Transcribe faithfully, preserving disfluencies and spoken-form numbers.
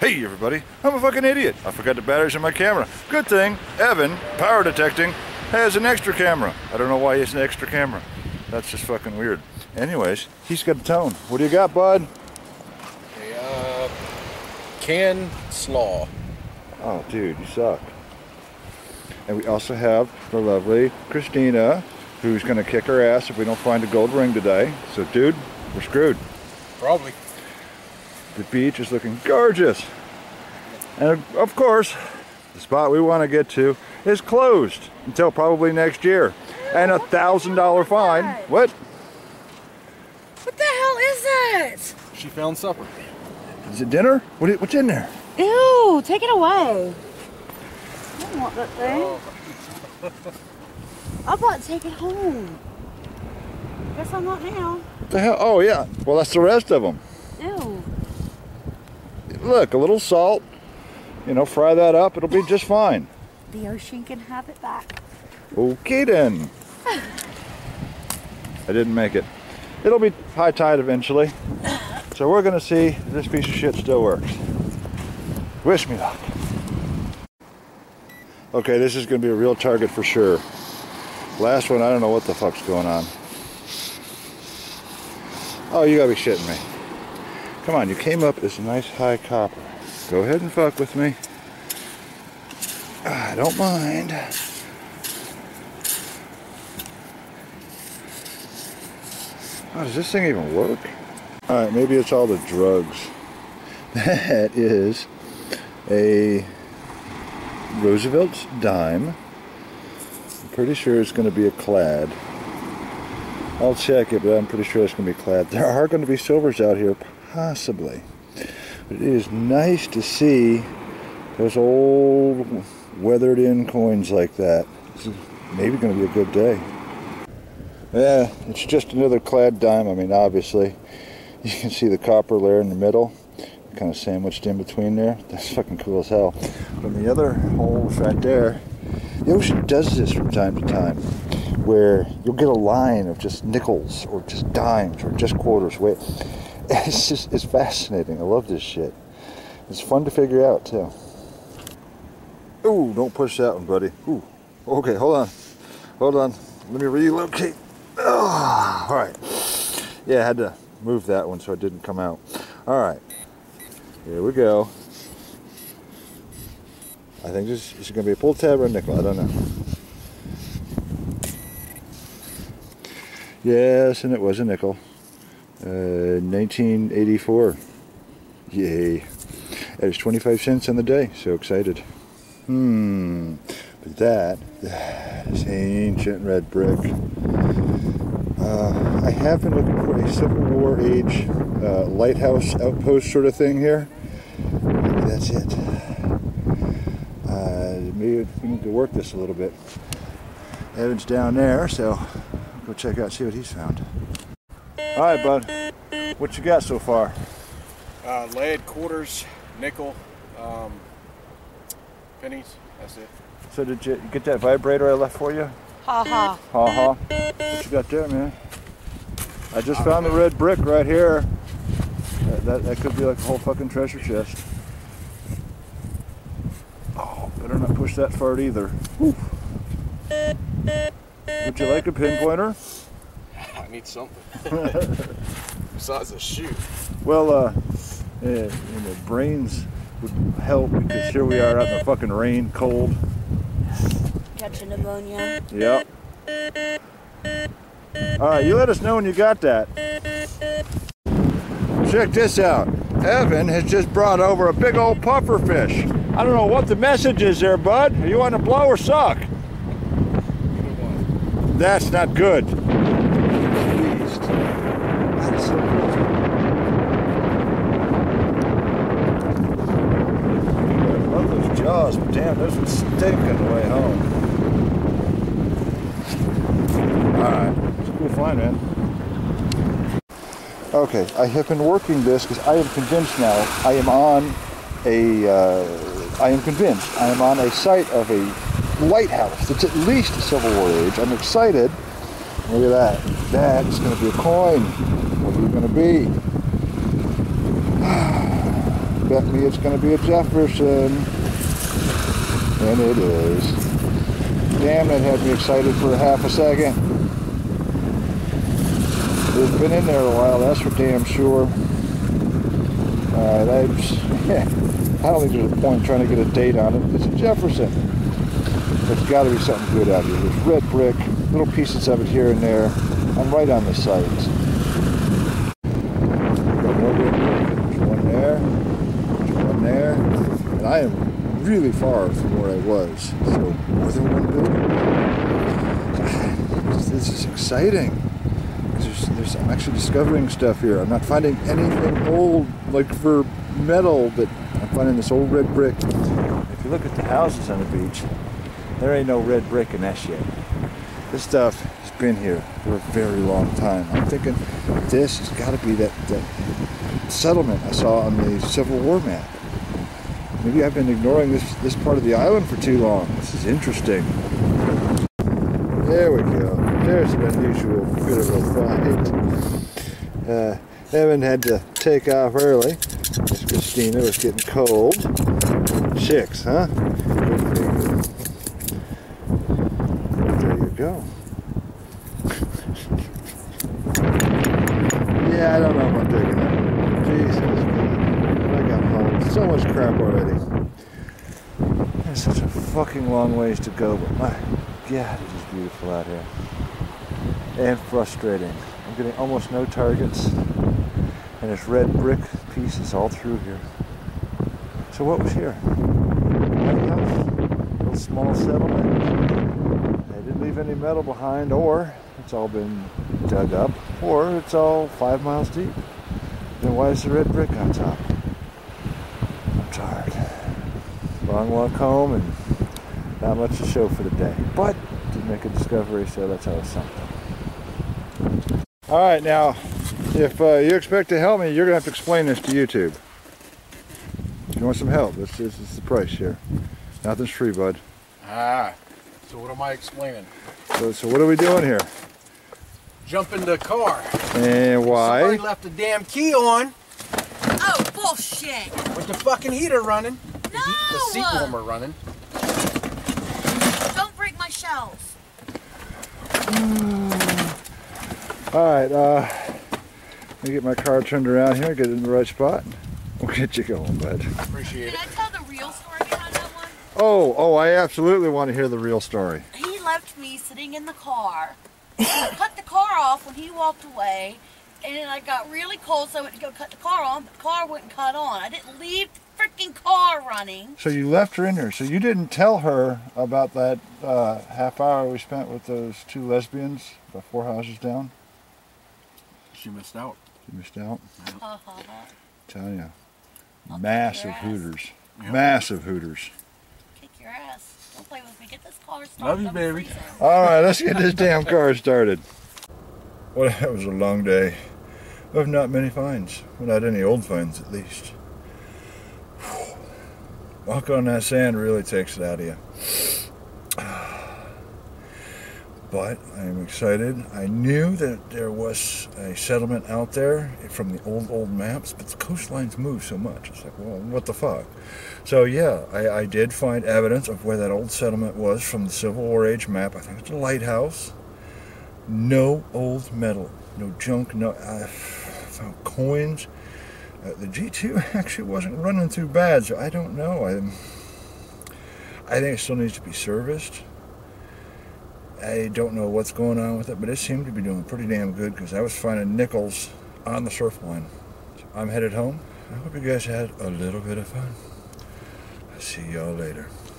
Hey everybody, I'm a fucking idiot. I forgot the batteries in my camera. Good thing Evan, power detecting, has an extra camera. I don't know why he has an extra camera. That's just fucking weird. Anyways, he's got a tone. What do you got, bud? Hey, uh, Ken Slaw. Oh, dude, you suck. And we also have the lovely Christina, who's gonna kick her ass if we don't find a gold ring today. So, dude, we're screwed. Probably. The beach is looking gorgeous. And of course, the spot we wanna get to is closed until probably next year. And a thousand dollar fine. What? What the hell is that? She found supper. Is it dinner? What, what's in there? Ew, take it away. I don't want that thing. I'd like to take it home. Guess I'm not now. What the hell? Oh, yeah. Well, that's the rest of them. Ew. Look, a little salt. You know, fry that up. It'll be just fine. The ocean can have it back. Okay, then. I didn't make it. It'll be high tide eventually. So we're going to see if this piece of shit still works. Wish me luck. Okay, this is going to be a real target for sure. Last one, I don't know what the fuck's going on. Oh, you got to be shitting me. Come on, you came up as a nice high copper. Go ahead and fuck with me. I don't mind. Oh, does this thing even work? Alright, maybe it's all the drugs. That is a Roosevelt's Dime. I'm pretty sure it's going to be a clad. I'll check it, but I'm pretty sure it's going to be clad. There are going to be silvers out here, possibly. But it is nice to see those old weathered-in coins like that. This is maybe going to be a good day. Yeah, it's just another clad dime. I mean, obviously, you can see the copper layer in the middle, kind of sandwiched in between there. That's fucking cool as hell. But the other holes right there, the ocean does this from time to time, where you'll get a line of just nickels or just dimes or just quarters. Wait, it's just it's fascinating. I love this shit. It's fun to figure out too. Ooh, don't push that one, buddy. Ooh, okay, hold on, hold on. Let me relocate. Oh, all right. Yeah, I had to move that one so it didn't come out. All right. Here we go. I think this is going to be a pull tab or a nickel. I don't know. Yes, and it was a nickel. Uh, nineteen eighty-four. Yay. That is twenty-five cents on the day. So excited. Hmm. But that, that is ancient red brick. Uh, I have been looking for a Civil War age uh, lighthouse outpost sort of thing here. Maybe that's it. Uh, maybe we need to work this a little bit. Evan's down there, so I'll go check out, see what he's found. All right, bud. What you got so far? Uh, lead, quarters, nickel, um, pennies. That's it. So did you get that vibrator I left for you? Ha ha. Ha ha. What you got there, man? I just found the red brick right here. That, that, that could be like a whole fucking treasure chest. Oh, better not push that far either. Whew. Would you like a pinpointer? I need something. Besides a shoe. Well, uh, yeah, you know, brains would help because here we are out in the fucking rain, cold. Catching pneumonia. Yep. Alright, you let us know when you got that. Check this out. Evan has just brought over a big old puffer fish. I don't know what the message is there, bud. Are you wanting to blow or suck? That's not good. I love those jaws, but damn, those would stink on the way home. Fine, man. Okay, I have been working this because I am convinced now. I am on a. Uh, I am convinced. I am on a site of a lighthouse that's at least a Civil War age. I'm excited. Look at that. That is going to be a coin. What are you going to be? bet me it's going to be a Jefferson. And it is. Damn, that had me excited for half a second. It's been in there a while, that's for damn sure. Alright, I, yeah, I don't think there's a point in trying to get a date on it. It's a Jefferson. There's got to be something good out here. There's red brick, little pieces of it here and there. I'm right on the sights. I am really far from where I was, so more than one building. This is exciting. There's, there's, I'm actually discovering stuff here. I'm not finding anything old, like for metal, but I'm finding this old red brick. If you look at the houses on the beach, there ain't no red brick in that shit. This stuff has been here for a very long time. I'm thinking this has got to be that, that settlement I saw on the Civil War map. Maybe I've been ignoring this, this part of the island for too long. This is interesting. There we go. There's an unusual bit of a fight. Uh, Evan had to take off early. Miss Christina was getting cold. Chicks, huh? There you go. Yeah, I don't know if I'm taking that. Jesus. So much crap already. It's such a fucking long ways to go, but my god, it is beautiful out here. And frustrating. I'm getting almost no targets. And there's red brick pieces all through here. So what was here? A little small settlement. They didn't leave any metal behind, or it's all been dug up, or it's all five miles deep. Then why is the red brick on top? Tired. Long walk home and not much to show for the day. But did make a discovery, so that's always something. All right, now, if uh, you expect to help me, you're gonna have to explain this to YouTube. If you want some help, this, this is the price here. Nothing's free, bud. Ah, so what am I explaining? So, so what are we doing here? Jumping the car. And why? Somebody left the damn key on. Oh, bullshit! With the fucking heater running. No! The, heat, the seat warmer running. Don't break my shells. Alright, uh... let me get my car turned around here, get it in the right spot. We'll get you going, bud. Appreciate it. Can I tell the real story behind that one? Oh, oh, I absolutely want to hear the real story. He left me sitting in the car. I cut the car off when he walked away. And then I got really cold, so I went to go cut the car on, but the car wouldn't cut on. I didn't leave the freaking car running. So you left her in there. So you didn't tell her about that uh, half hour we spent with those two lesbians about four houses down? She missed out. She missed out? Yeah. Tell you. Massive hooters. Yep. Massive hooters. Kick your ass. Don't play with me. Get this car started. Love you, baby. All right, let's get this damn car started. Well, that was a long day of not many finds. Well, not any old finds, at least. Whew. Walk on that sand really takes it out of you. But I am excited. I knew that there was a settlement out there from the old, old maps, but the coastlines move so much. It's like, well, what the fuck? So, yeah, I, I did find evidence of where that old settlement was from the Civil War age map. I think it's a lighthouse. No old metal, no junk, no I found coins. Uh, the G two actually wasn't running too bad, so I don't know. I, I think it still needs to be serviced. I don't know what's going on with it, but it seemed to be doing pretty damn good because I was finding nickels on the surf line. So I'm headed home. I hope you guys had a little bit of fun. I'll see y'all later.